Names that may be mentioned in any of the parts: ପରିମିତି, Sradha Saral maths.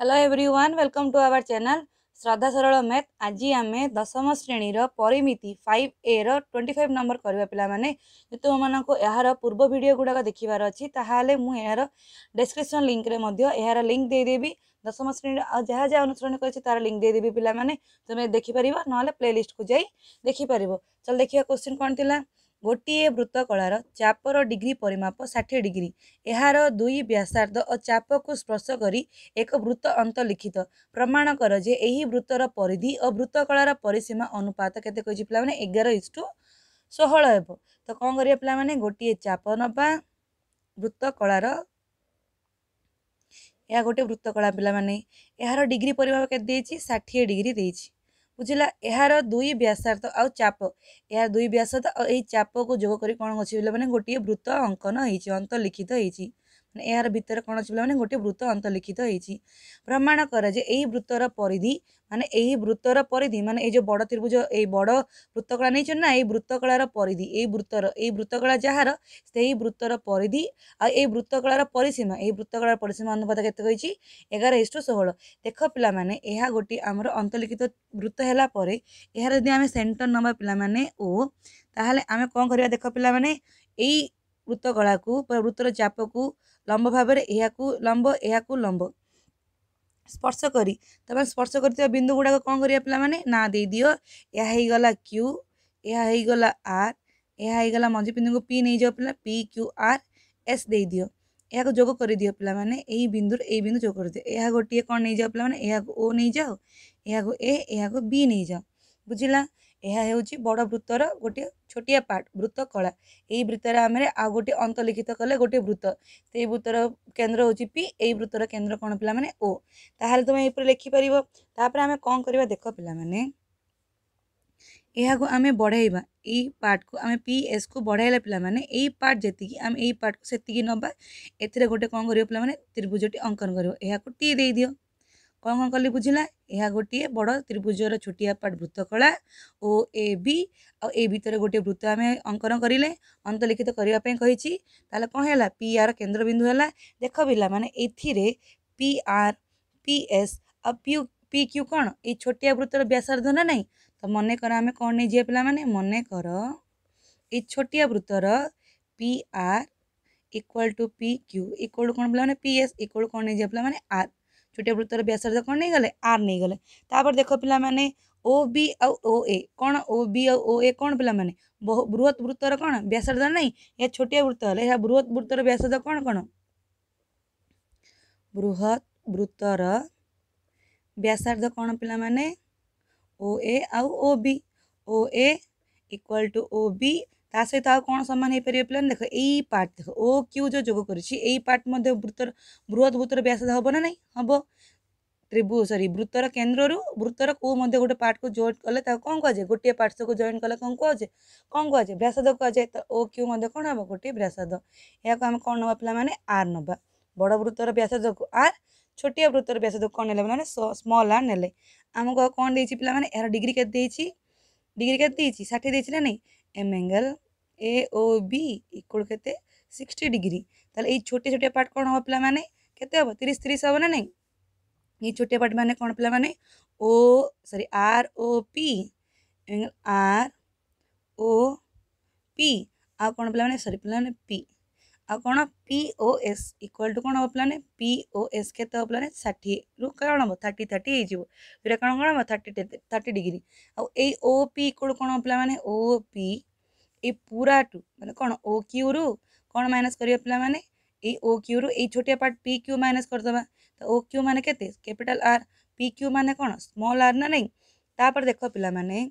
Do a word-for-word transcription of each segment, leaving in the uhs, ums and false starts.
Hello everyone, welcome to our channel Shraddha Saral math. आज आम दशम श्रेणी परिमिति फाइव ए रो पच्चीस नंबर करवा पिला माने जो तुम मानको यार पूर्व वीडियो गुड़ाक देखिबार अछि ताहाले मु यार डिस्क्रिप्शन लिंक रे मध्य यार लिंक दे देबी। दशम श्रेणी आ जहा जहा अनुसरण करछि तार लिंक दे देबी, पिला माने तुम देखि परिबो नहले प्लेलिस्ट को जाई देखि परिबो। चल देखिया क्वेश्चन कोन थिला। गोटे वृत्त कलार चापर डिग्री परिमाप षाठी डिग्री, यार दुई व्यासार्ध और चाप को स्पर्श करी एक वृत्त अंत लिखित। प्रमाण कर जे यही वृत्तर परिधि और वृत्त कलार परिसीमा अनुपात केते कहि पिला माने एगार इष्टु षोहल हे। तो कौन करिया पिला माने गोटे चाप नबा वृत्त कलार, या गोटे वृत्त कला पिला माने यार डिग्री परिमाप केते देछि षाठी डिग्री देछि, बुझला। यार दुई व्यासार्थ आउ चाप, यार दुई व्यासार्थ और यही चाप को जोग कर कौन अच्छे बोले मैंने गोटे वृत्त अंकन होती अंत लिखित होती, यार भितर कौन अच्छे बोले मैंने गोटे वृत्त अंत लिखित होती। प्रमाण कर जे यही वृत्तर परिधि माने यही वृत्तर परिधि माने ये जो बड़ त्रिभुज ये बड़ वृत्तकला नहीं ना, ये वृत्तकलार परिधि यही वृत्तर यही वृत्तकला जार से वृत्तर परिधि आ वृत्तकलार परिसीमा यही वृत्तकलार परिसीमा अनुपात केते एगार इष्टु षोहल। देख पिला माने यह गोटी आमर अंतर्लिखित वृत्त हैला परे यार जदि आम सेंटर नवा पिला माने ओ ताहाले आमे कोन करिया। देख पिला माने यही वृत्तकला को वृत्तर चाप को लंब भाव में यह लंब यह लंब स्पर्श करी तब स्पर्श कर बिंदु गुड़ाक कौन करिया पिला माने ना दे दियो। यह है गला क्यू, यह है गला आर, यह है गला मझे बिंदु को पी नहीं जाओ पिला पी क्यू आर एस दे दियो। यह जोग कर दियो पिला माने यही बिंदु यही बिंदु जोग कर दियो। यह गोटे कौन नहीं जाओ पिला माने यह ओ नहीं जाओ, यह ए यह बी नहीं जाओ, बुझला। यह हूँ बड़ वृत्तर गोटे छोटिया पार्ट वृत्त कला। यही वृत्तर आम आ गोटे अंत लिखित कले गोटे वृत्त, से वृत्तर केन्द्र हूँ पी, यही वृत्तर केन्द्र कौन पिला माने ओ। ताहले तुम ये लिखिपर। तापर आम कौन करवा, देख पिला माने यह आम बढ़ाइबा यही पार्ट को आम पी एस को बढ़ाइला पिला माने यही पार्ट जेतिकी आम यही पार्ट को सेतिकी नबा। एथिरे गोटे कौन करियो पिला माने त्रिभुजटी अंकन करियो। यह को टी दे दियो। कौन कौन कली बुझला, यह गोटे बड़ त्रिभुजर छोटिया पार्ट वृत्तकला ओ ए बी आ ए भीतर गोटे वृत्त आम अंकन करें अंतर्लिखित करने ताल कौन है पी आर केन्द्रबिंदु है। देख पिला माने एथिरे पी आर पी एस आ पी पी क्यू कौन ये छोटिया वृत्तर व्यासार्ध ना नहीं। तो मने कर आम कौन नहीं जी पिला माने मने कर ये छोटिया वृत्तर P R equal to P Q equal to कौन पिला माने पी एस इक्वाल कौन नहीं जी पिला माने आर। छोटे वृत्तर व्यासार्ध कौन नहीं गले आर नहीं गले। तापर देख पिला माने ओ बी आ ओ ए कौन ओ बी आ ओ ए कौन पिला माने बृहत वृत्तर कौन व्यासार्ध नहीं, या छोटिया वृत्त है या बृहत वृत्तर व्यासार्ध कौन कौन बृहत वृत्तर व्यासार्ध कौन पिला माने ओ ए आ O B O A equal to O B ता सहित आ कौन सामान हो पारे पिला। देख यही पार्ट देख ओ क्यू जो जोग कर पार्ट मध्य वृत्तर बृहत वृत्तर व्यासार्ध हम ना नहीं हम त्रिभु सरी वृत्तर केन्द्र वृत्तर को मध्य गोटे पार्ट को जॉइंट कले कौन कहुए गोटे पार्ट को जॉइंट कले कौन कहुए कौन कहुए व्यासार्ध कहुए। तो ओ क्यू मध्य कौन हम गोटे व्यासार्ध, या आम कौन ना पिला माने आर नबा। बड़ वृत्तर व्यासार्ध को आर, छोटिया वृत्तर व्यासार्ध कौन ना माने स्मॉल आर ने। आमको कौन देछि पिला माने यार डिग्री के देछि डिग्री के देछि षाठी देछि ना नहीं। M angle A O B equal के सिक्सटी डिग्री। ताले ये छोटे छोटे पार्ट कौन हम पिला माने केते हम तीस तीस हम ना नहीं। ये छोटे पार्ट माने कौन पिला माने O sorry R O P angle R O P आ कौन पिला माने सॉरी पिला माने पी आ कौन P O S equal to कौन हम पिला माने पी ओ एस केते हम पिला माने षाठी रु कौन हम थर्टी थर्टी हो कौन कौन हम थर्टी थर्टी डिग्री। आ ए ओ पी इक्वल कौन हम पिला माने ओ पी ये पूरा टू मैंने कौन ओ क्यू रु कौन माइनस करिया पिला माने ये ओ क्यू रु ये छोटिया पार्ट पी क्यू माइनस करदबा। तो ओ क्यू माने केते कैपिटल आर, पी क्यू माने कौन स्मॉल आर ना नहीं। तापर देख पिला माने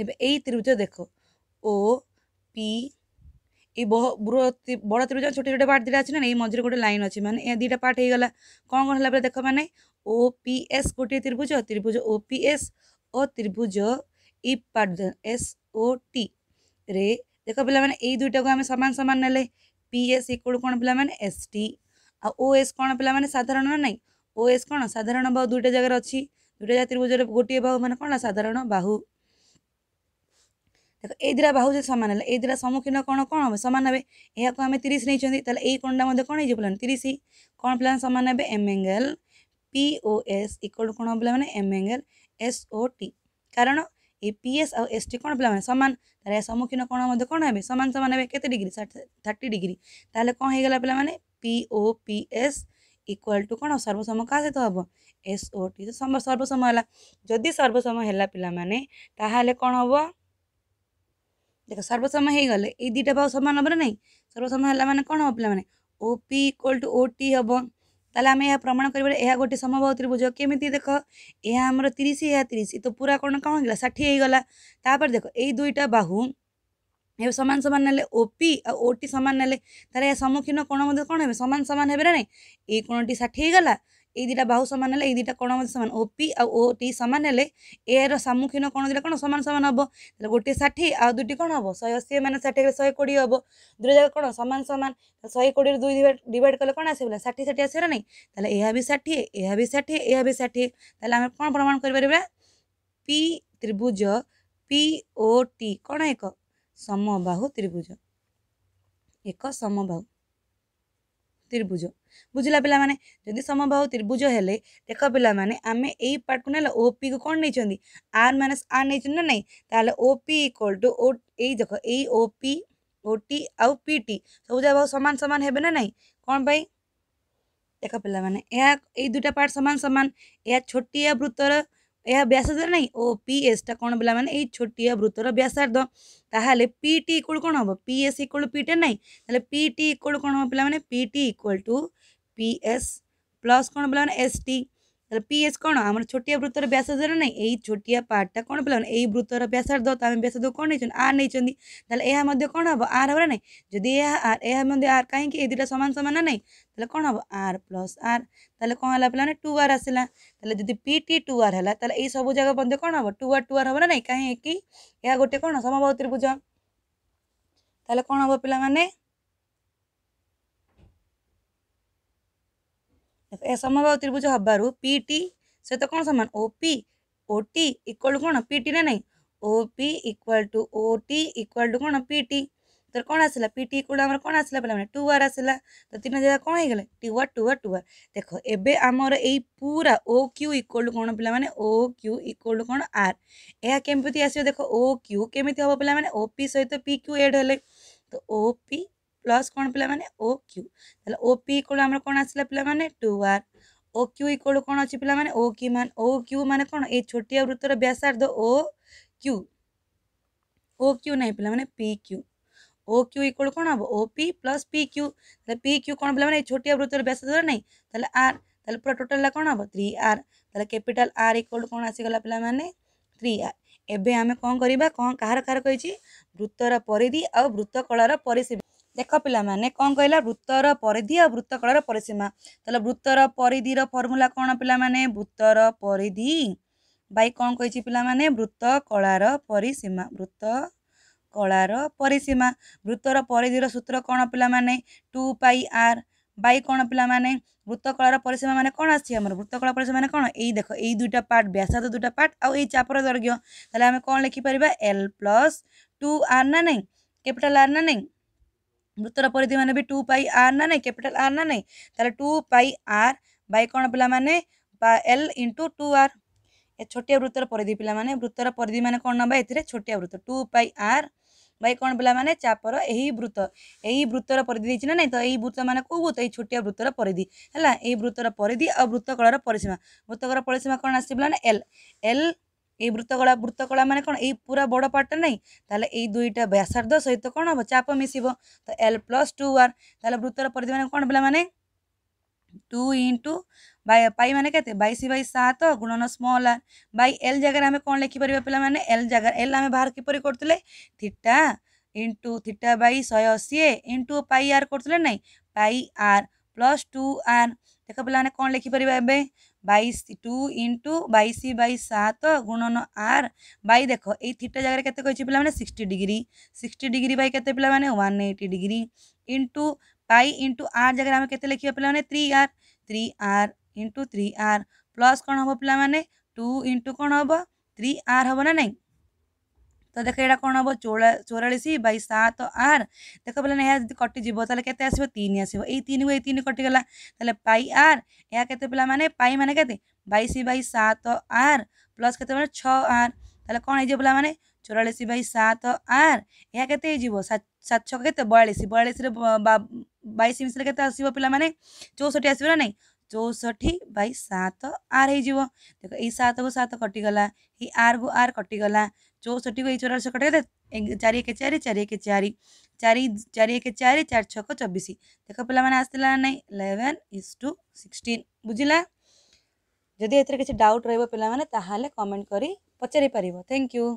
एबे एई त्रिभुज देख ओ पी ये बृहत बड़ त्रिभुज छोटे छोटे पार्ट दिटा अच्छे ना, ये मझे गोटे लाइन अच्छे माने ये दुटा पार्ट होगा कौन कौन है। देख माने ओ पी एस गोटे त्रिभुज त्रिभुज ओ पी एस और त्रिभुज ई पार्ट एस ओ टी रे। देख पिला माने एई दुटा को आम सामान सामान नेले पी एस इक्वल कौन पिला माने एस टी आ ओ एस कौन पिला माने साधारण ना नहीं। ओ एस कौन साधारण बाहु दुटा जगह अच्छी दुटा जगह त्रिभुज गोटे बाहु माने कौन साधारण बाहु। देख ए दुटा बाहु जो सामान है ए दुटा सम्मुखीन कौन कौन हम सामान हे। यह आम तीस नहीं कौन टाइम कौन हो तीस कौन पिला सामान हे M angle P O S equal to कौन पे मैंने M angle S O T कारण ए पी एस आउ एस टी कौन पे सामान तार सम्मुखीन कौन कौन है सामान सामान है केते डिग्री थर्टी डिग्री ताल कौन होगा पे P O P S equal to कौन सर्वसम क्या सहित हम एस ओ टी तो सर्वसम है जदि सर्वसम है पाने कौन हम देख सर्वसम हो गले ये दुटा भाव सामान हम ना सर्वसम है मैंने कौन हम पे O P equal to O T हम ताला आम यह प्रमाण कर गोटे समबाहु त्रिभुज केमी देख यह आमर तीस या तीस तो पूरा कौन कौन होगा षाठी होगा तापर देख यही दुईटा बाहू ए सामान सामान ने ओपी आ ओटी सामान ने तार सम्मुखीन कोण कौन है सामान सामान है ना ये कोणटी षाठी होगा ये दुटा बाहू सामान है दुटा कोण सामान ओपी आ ओटी सामान है यार सम्मुखीन कोण दुटा कौन सामान सामान हम गोटे षाठी आ दुटी कौन हम शहे अशी मैंने षाठी गले शहे कोड़े हम दुटा जाक कौन सामान सामान शहे कोड़े दुई डिवाइड कले कौन आसला षाठी षाठी आसला ना तो यह भी षाठी यह भी षाठी यह भी षाठी ताल आम कौन प्रमाण कर पी त्रिभुज पी ओ टी कौन एक समबाहु त्रिभुज एक समबाहु त्रिभुज बुझला पिला माने जदि समबाहु त्रिभुज हेले देख पिला माने आमे एई पार्ट को नेला ओपी को कौन नहीं आर माइनस आर नहीं ना नहीं ताले OP equal to O A देख ए ओपी ओटी आउ पीटी सब जगह सामान सामान हेबे ना नहीं कौन भाई देख पिला माने या एई दुटा पार्ट सामान सामान या छोटिया वृत्तर यह व्यासार्ध ना ओ पी एस टा कौन पे मैंने छोटिया वृत्तर व्यासार्ध ताहले पी टी इक्वल कौन हम पी एस इक्वल पी टे ना तो पी टी इक्वल कौन हम पे P T equal to P S plus कौन पे एस टी पी एस कौन आम छोटिया वृत्तर व्यासार्ध ना यही छोटिया पार्टा कौन पे यही वृत्तर व्यासार्ध तो आम व्यासार्ध कौन नहीं आर नहीं यह कौन हम आर हम ना जदि यह आर यह आर कहीं दुटा सामान सामान ना तो कौन हम आर प्लस आर ताले कौन है पे टू आर आसला जब पी टी टू आर है ये सब जगह मध्य कौन हम टू आर टू आर हम ना कहीं यह गोटे कौन समबाहु त्रिभुज ताले कौन हम पे ए समबाहु त्रिभुज हबारू पी टी सहित कौन सामान O P O T equal कौन पी टी ना नहीं O P equal to O T equal to कौन पी टी तो कौन आसला पी टी इक्वाल आम कौन आसला पे टू आर आसला तो तीन जगह कौन होगा two R two R two R देख एबे आमर यही पूरा ओ क्यू इक्वाल कौन पे ओ क्यू इक्वाल कौन आर यह केमती आस देख ओ क्यू केमती हम पे ओ पी सहित पी क्यू एड हेले तो ओ पी प्लस कौन पे ओ क्यू ताले ओ पी इक्वल आमर कौन आसला पे two R O Q equal कौन अच्छी पे ओ क्यू मान ओ क्यू मान कौन ये छोटिया वृत्तर व्यासार्ध ओ क्यू ओ क्यू ना पे P Q O Q equal कौन हम O P plus P Q P Q कौन पे छोटिया वृत्तर व्यासार्ध ना ताले आर ताले पूरा टोटाल कौन हम थ्री आर ताले कैपिटल आर इक्वल कौन आसीगला पे थ्री आर एबे आम कौन करवा कौन कहार कहार कही वृत्तर परिधि आ वृत्तकलार परिसीमा देख पिला माने कौन कहला वृत्तर परिधि आ वृत्तकलार परिसीमा ताले वृत्तर परिधिर फर्मूला कौन पिला माने वृत्तर परिधि बाई कौन कही पिला माने वृत्तकलार परिसीमा वृत्तकलार परिसीमा वृत्तर परिधिर सूत्र कौन पिला माने टू पाई आर बाई कौन पिला माने वृत्तकलार परिसीमा माने कौन आसी हमर वृत्तकलार परिसीमा माने कौन यही देख यही दुटा पार्ट व्यासार्ध दुटा पार्ट आ यही चापर दैर्घ्य ताले आमे कौन लिखि परिबा एल प्लस टू आर ना नहीं कैपिटल आर ना नहीं वृत्तर परिधि माने भी टू पाई आर ना नहीं कैपिटल आर ना नहीं ताले टू पाई आर बाय कौन पिला माने L into two R A छोटिया वृत्तर परिधि पिला माने वृत्तर परिधि माने कौन ना ए छोटिया वृत्त टू पाई आर बाय कौन पिला माने चापर यही वृत्त यही वृत्तर परिधि देछि ना नहीं तो यही वृत्त माने को वृत्त यही छोटिया वृत्तर परिधि हैला यही वृत्तर परिधि आ वृत्तकलार परिसीमा वृत्तकलार परिसीमा कौन आसी पिला ना एल एल ये वृत्तकला वृत्तकला माने कौन ये पूरा बड़ पार्ट नहीं ताले ये दुईटा व्यासार्ध सहित कौन हम चाप मिसिबो तो एल प्लस टू आर ताले वृत्तर परिधि माने कौन पिला माने टू इंटू बाय पाई माने कहते बैश बै सात गुणन स्मल आर बै एल जगार आम कौन लिखिपर पे मैंने एल जगार एल आम बाहर किपर करते थीटा इंटू थीटा बै शहे अशी इंटू पाई आर करते ना pi R plus two R देख पे कौन लिखिपर ए बैश टू इंटू बैश बै सात गुणन आर बै देख ये थीटा जगह कैसे पे सिक्सटी डिग्री सिक्सटी डिग्री बै के one eighty degree into pi into R जगह आम के लिखा पे three R three R into three R plus कौन हम पे टू इंटू कौन हम थ्री आर हम ना नहीं तो देख यहाँ कौन हम चौरा चौरास बै सात आर देख बोले यहाँ जब कटिव तेल के आस तीन आस को ये कटिगला पाई आर यहाँ के पे मैंने पाई मैंने के बैश बै सात आर प्लस के छर तेल कौन हो पे मैंने चौरास बै सात आर यहाँ के सात छक के बयालीस बयालीस बैश मिश्रे के आस पे चौष्टि आसो ना चौष्टि बै सात आर हो देख ये सात को सात कटिगला ये आर को आर कटिगला चौष्टि को ये चौरास कटे चार एक चार चार एक चार चार चार एक चार चार छक चबीश देख पे मैंने आसला ना इलेवेन इज टू सिक्सटीन बुझला जदि एथेर किसी डाउट रहिबो पिला माने ताहाले कमेंट करी पचारि परिबो। Thank you.